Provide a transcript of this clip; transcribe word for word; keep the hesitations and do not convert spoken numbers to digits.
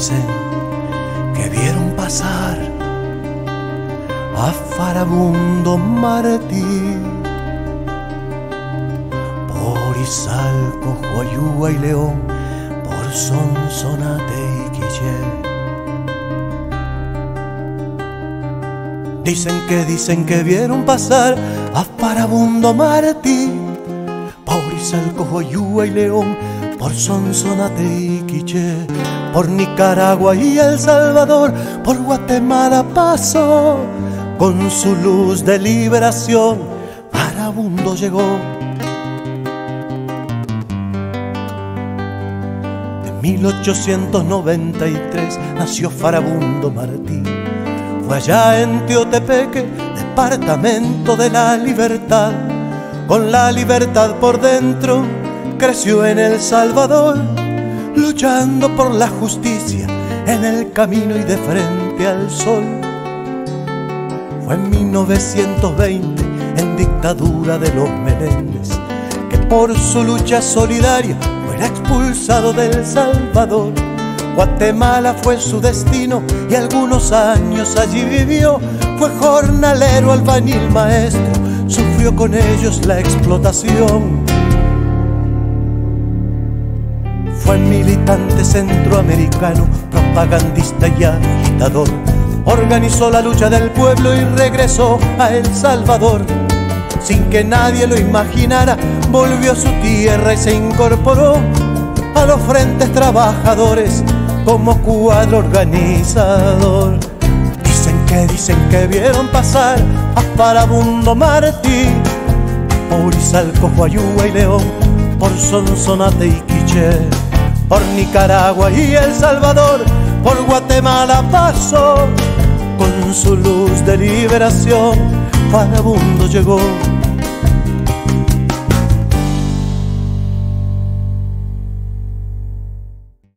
dicen que vieron pasar a Farabundo Martí por Izalco, Juayúa y León, por Sonsonate y Quiché. Dicen que, dicen que vieron pasar a Farabundo Martí por Izalco, Juayúa y León, por Sonsonate y Quiché, por Nicaragua y El Salvador, por Guatemala pasó, con su luz de liberación Farabundo llegó. En mil ochocientos noventa y tres nació Farabundo Martí, fue allá en Teotepeque, departamento de la Libertad, con la libertad por dentro. Creció en El Salvador, luchando por la justicia, en el camino y de frente al sol. Fue en mil novecientos veinte, en dictadura de los Meléndez, que por su lucha solidaria fuera expulsado de El Salvador. Guatemala fue su destino y algunos años allí vivió. Fue jornalero, albañil, maestro, sufrió con ellos la explotación. Fue militante centroamericano, propagandista y agitador. Organizó la lucha del pueblo y regresó a El Salvador. Sin que nadie lo imaginara, volvió a su tierra y se incorporó a los frentes trabajadores como cuadro organizador. Dicen que, dicen que vieron pasar a Farabundo Martí por Izalco, Juayúa y León, por Sonsonate y Quiché, por Nicaragua y El Salvador, por Guatemala pasó, con su luz de liberación Farabundo llegó.